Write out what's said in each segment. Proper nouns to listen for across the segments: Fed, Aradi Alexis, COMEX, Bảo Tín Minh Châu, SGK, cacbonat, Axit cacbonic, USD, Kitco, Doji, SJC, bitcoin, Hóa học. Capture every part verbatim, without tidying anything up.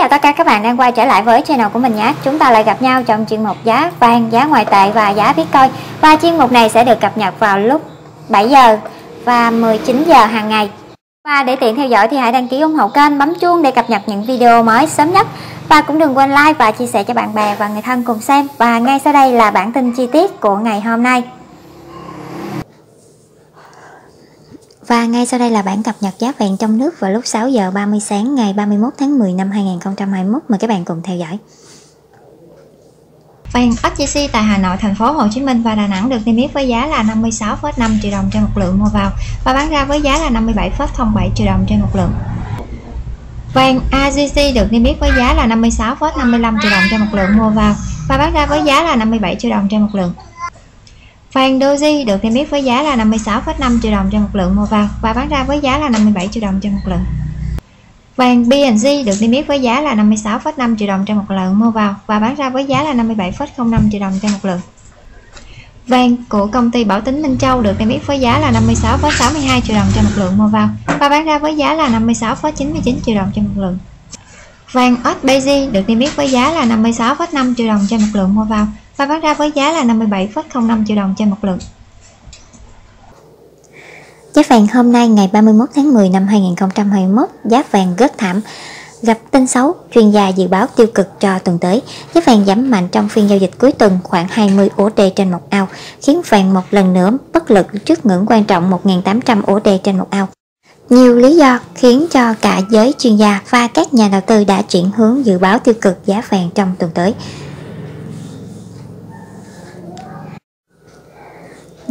chào tất cả các bạn đang quay trở lại với channel của mình nhé. Chúng ta lại gặp nhau trong chuyên mục giá vàng, giá ngoại tệ và giá Bitcoin. Và chuyên mục này sẽ được cập nhật vào lúc bảy giờ và mười chín giờ hàng ngày. Và để tiện theo dõi thì hãy đăng ký ủng hộ kênh, bấm chuông để cập nhật những video mới sớm nhất. Và cũng đừng quên like và chia sẻ cho bạn bè và người thân cùng xem. Và ngay sau đây là bản tin chi tiết của ngày hôm nay. Và ngay sau đây là bản cập nhật giá vàng trong nước vào lúc sáu giờ ba mươi sáng ngày ba mươi mốt tháng mười năm hai nghìn không trăm hai mươi mốt. Mời các bạn cùng theo dõi. Vàng ét gi xê tại Hà Nội, thành phố Hồ Chí Minh và Đà Nẵng được niêm yết với giá là năm mươi sáu phẩy năm triệu đồng trên một lượng mua vào và bán ra với giá là năm mươi bảy phẩy không bảy triệu đồng trên một lượng. Vàng a gi xê được niêm yết với giá là năm mươi sáu phẩy năm mươi lăm triệu đồng trên một lượng mua vào và bán ra với giá là năm mươi bảy triệu đồng trên một lượng. Vàng Doji được niêm yết với giá là năm mươi sáu phẩy năm triệu đồng trên một lượng mua vào và bán ra với giá là năm mươi bảy triệu đồng trên một lượng. Vàng bê en giê được niêm yết với giá là năm mươi sáu phẩy năm triệu đồng trên một lượng mua vào và bán ra với giá là năm mươi bảy phẩy không năm triệu đồng trên một lượng. Vàng của công ty Bảo Tín Minh Châu được niêm yết với giá là năm mươi sáu phẩy sáu mươi hai triệu đồng trên một lượng mua vào và bán ra với giá là năm mươi sáu phẩy chín mươi chín triệu đồng trên một lượng. Vàng ét gi xê được niêm yết với giá là năm mươi sáu phẩy năm triệu đồng trên một lượng mua vào và bán ra với giá là năm mươi bảy phẩy không năm triệu đồng trên một lượng. Giá vàng hôm nay ngày ba mươi mốt tháng mười năm hai nghìn không trăm hai mươi mốt, giá vàng rất thảm, gặp tin xấu, chuyên gia dự báo tiêu cực cho tuần tới. Giá vàng giảm mạnh trong phiên giao dịch cuối tuần khoảng hai mươi U S D trên một ao, khiến vàng một lần nữa bất lực trước ngưỡng quan trọng một nghìn tám trăm U S D trên một ao. Nhiều lý do khiến cho cả giới chuyên gia và các nhà đầu tư đã chuyển hướng dự báo tiêu cực giá vàng trong tuần tới.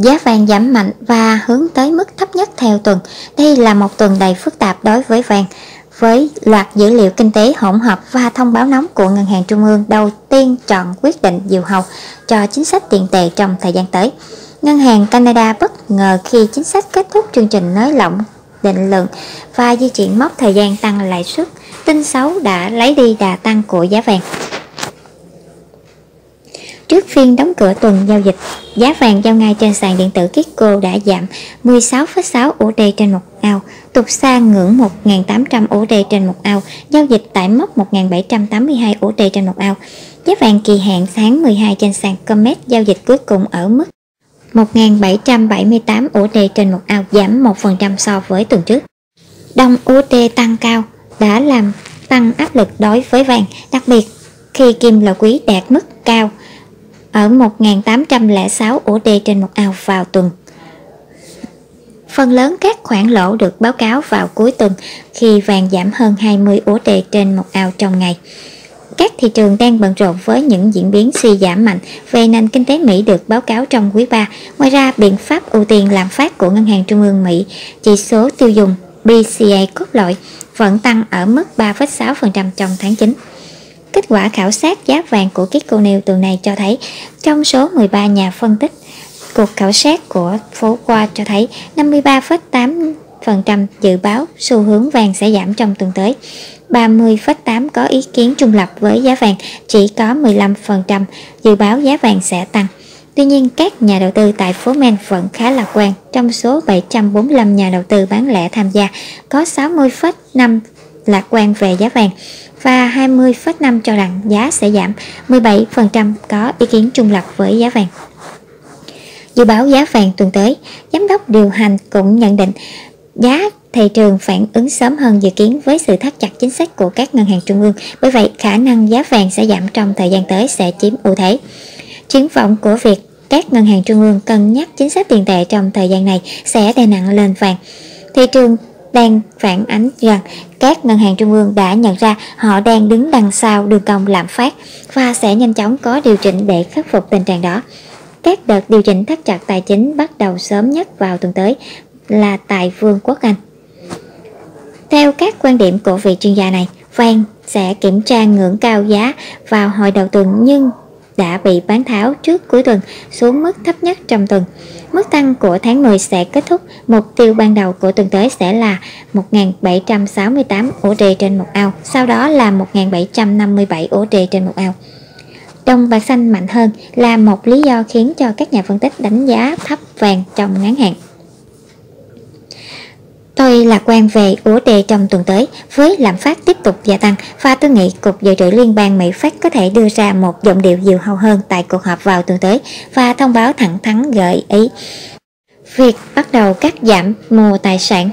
Giá vàng giảm mạnh và hướng tới mức thấp nhất theo tuần. Đây là một tuần đầy phức tạp đối với vàng, với loạt dữ liệu kinh tế hỗn hợp và thông báo nóng của Ngân hàng Trung ương đầu tiên chọn quyết định diều hầu cho chính sách tiền tệ trong thời gian tới. Ngân hàng Canada bất ngờ khi chính sách kết thúc chương trình nới lỏng định lượng và di chuyển mốc thời gian tăng lãi suất. Tin xấu đã lấy đi đà tăng của giá vàng. Trước phiên đóng cửa tuần giao dịch, giá vàng giao ngay trên sàn điện tử Kitco đã giảm mười sáu phẩy sáu U S D trên một ao, tụt xa ngưỡng một nghìn tám trăm U S D trên một ao, giao dịch tại mốc một nghìn bảy trăm tám mươi hai U S D trên một ao. Giá vàng kỳ hạn tháng mười hai trên sàn COMEX giao dịch cuối cùng ở mức một nghìn bảy trăm bảy mươi tám U S D trên một ao, giảm một phần trăm so với tuần trước. Đồng U S D tăng cao đã làm tăng áp lực đối với vàng, đặc biệt khi kim loại quý đạt mức cao ở một nghìn tám trăm lẻ sáu U S D trên một ao vào tuần. Phần lớn các khoản lỗ được báo cáo vào cuối tuần khi vàng giảm hơn hai mươi U S D trên một ao trong ngày. Các thị trường đang bận rộn với những diễn biến suy giảm mạnh về nền kinh tế Mỹ được báo cáo trong quý ba. Ngoài ra, biện pháp ưu tiên lạm phát của Ngân hàng Trung ương Mỹ, chỉ số tiêu dùng pê xê e cốt lõi vẫn tăng ở mức ba phẩy sáu phần trăm trong tháng chín. Kết quả khảo sát giá vàng của Kitco News tuần này cho thấy, trong số mười ba nhà phân tích, cuộc khảo sát của Phố Qua cho thấy năm mươi ba phẩy tám phần trăm dự báo xu hướng vàng sẽ giảm trong tuần tới. ba mươi phẩy tám phần trăm có ý kiến trung lập với giá vàng, chỉ có mười lăm phần trăm dự báo giá vàng sẽ tăng. Tuy nhiên, các nhà đầu tư tại phố Men vẫn khá lạc quan. Trong số bảy trăm bốn mươi lăm nhà đầu tư bán lẻ tham gia, có sáu mươi phẩy năm phần trăm lạc quan về giá vàng và hai mươi phẩy năm phần trăm cho rằng giá sẽ giảm, mười bảy phần trăm có ý kiến trung lập với giá vàng. Dự báo giá vàng tuần tới, giám đốc điều hành cũng nhận định giá thị trường phản ứng sớm hơn dự kiến với sự thắt chặt chính sách của các ngân hàng trung ương, bởi vậy khả năng giá vàng sẽ giảm trong thời gian tới sẽ chiếm ưu thế. Triển vọng của việc các ngân hàng trung ương cân nhắc chính sách tiền tệ trong thời gian này sẽ đè nặng lên vàng. Thị trường đang phản ánh rằng các ngân hàng trung ương đã nhận ra họ đang đứng đằng sau đường cong lạm phát và sẽ nhanh chóng có điều chỉnh để khắc phục tình trạng đó. Các đợt điều chỉnh thắt chặt tài chính bắt đầu sớm nhất vào tuần tới là tại Vương quốc Anh. Theo các quan điểm của vị chuyên gia này, vàng sẽ kiểm tra ngưỡng cao giá vào hồi đầu tuần nhưng đã bị bán tháo trước cuối tuần xuống mức thấp nhất trong tuần. Mức tăng của tháng mười sẽ kết thúc. Mục tiêu ban đầu của tuần tới sẽ là một nghìn bảy trăm sáu mươi tám U S D trên một ao, sau đó là một nghìn bảy trăm năm mươi bảy U S D trên một ao. Đồng bạc xanh mạnh hơn là một lý do khiến cho các nhà phân tích đánh giá thấp vàng trong ngắn hạn. Tôi lạc quan về ủ đề trong tuần tới với lạm phát tiếp tục gia tăng, và tôi nghĩ Cục Dự trữ Liên bang Mỹ Fed có thể đưa ra một giọng điệu dịu hầu hơn tại cuộc họp vào tuần tới và thông báo thẳng thắn gợi ý việc bắt đầu cắt giảm mua tài sản.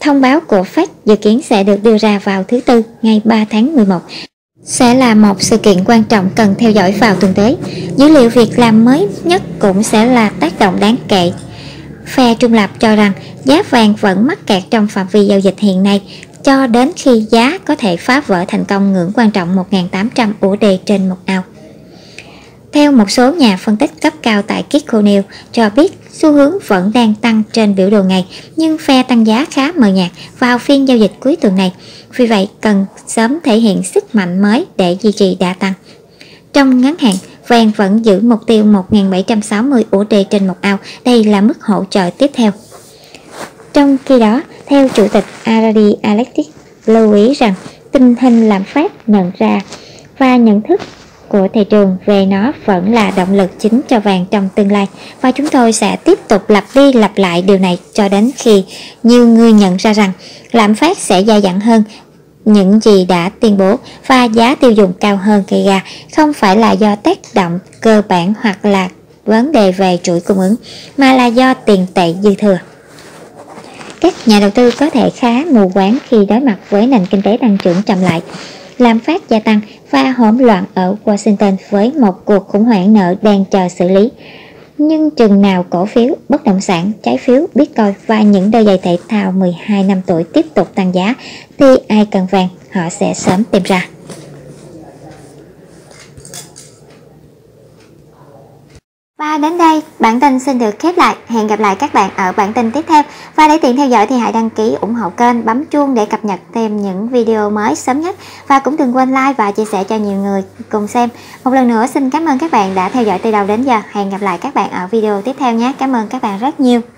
Thông báo của Fed dự kiến sẽ được đưa ra vào thứ Tư ngày ba tháng mười một. Sẽ là một sự kiện quan trọng cần theo dõi vào tuần tới. Dữ liệu việc làm mới nhất cũng sẽ là tác động đáng kể. Phe trung lập cho rằng giá vàng vẫn mắc kẹt trong phạm vi giao dịch hiện nay cho đến khi giá có thể phá vỡ thành công ngưỡng quan trọng một nghìn tám trăm U S D trên một ao. Theo một số nhà phân tích cấp cao tại Kitco cho biết, xu hướng vẫn đang tăng trên biểu đồ ngày, nhưng phe tăng giá khá mờ nhạt vào phiên giao dịch cuối tuần này. Vì vậy, cần sớm thể hiện sức mạnh mới để duy trì đà tăng. Trong ngắn hạn, vàng vẫn giữ mục tiêu một nghìn bảy trăm sáu mươi U S D trên một ao. Đây là mức hỗ trợ tiếp theo. Trong khi đó, theo Chủ tịch Aradi Alexis lưu ý rằng tình hình lạm phát nhận ra và nhận thức của thị trường về nó vẫn là động lực chính cho vàng trong tương lai, và chúng tôi sẽ tiếp tục lặp đi lặp lại điều này cho đến khi nhiều người nhận ra rằng lạm phát sẽ dai dẳng hơn những gì đã tuyên bố và giá tiêu dùng cao hơn gây ra, không phải là do tác động cơ bản hoặc là vấn đề về chuỗi cung ứng, mà là do tiền tệ dư thừa. Các nhà đầu tư có thể khá mù quáng khi đối mặt với nền kinh tế tăng trưởng chậm lại, lạm phát gia tăng và hỗn loạn ở Washington với một cuộc khủng hoảng nợ đang chờ xử lý. Nhưng chừng nào cổ phiếu, bất động sản, trái phiếu, bitcoin và những đôi giày thể thao mười hai năm tuổi tiếp tục tăng giá thì ai cần vàng họ sẽ sớm tìm ra. Và đến đây, bản tin xin được khép lại. Hẹn gặp lại các bạn ở bản tin tiếp theo. Và để tiện theo dõi thì hãy đăng ký ủng hộ kênh, bấm chuông để cập nhật thêm những video mới sớm nhất. Và cũng đừng quên like và chia sẻ cho nhiều người cùng xem. Một lần nữa xin cảm ơn các bạn đã theo dõi từ đầu đến giờ. Hẹn gặp lại các bạn ở video tiếp theo nhé. Cảm ơn các bạn rất nhiều.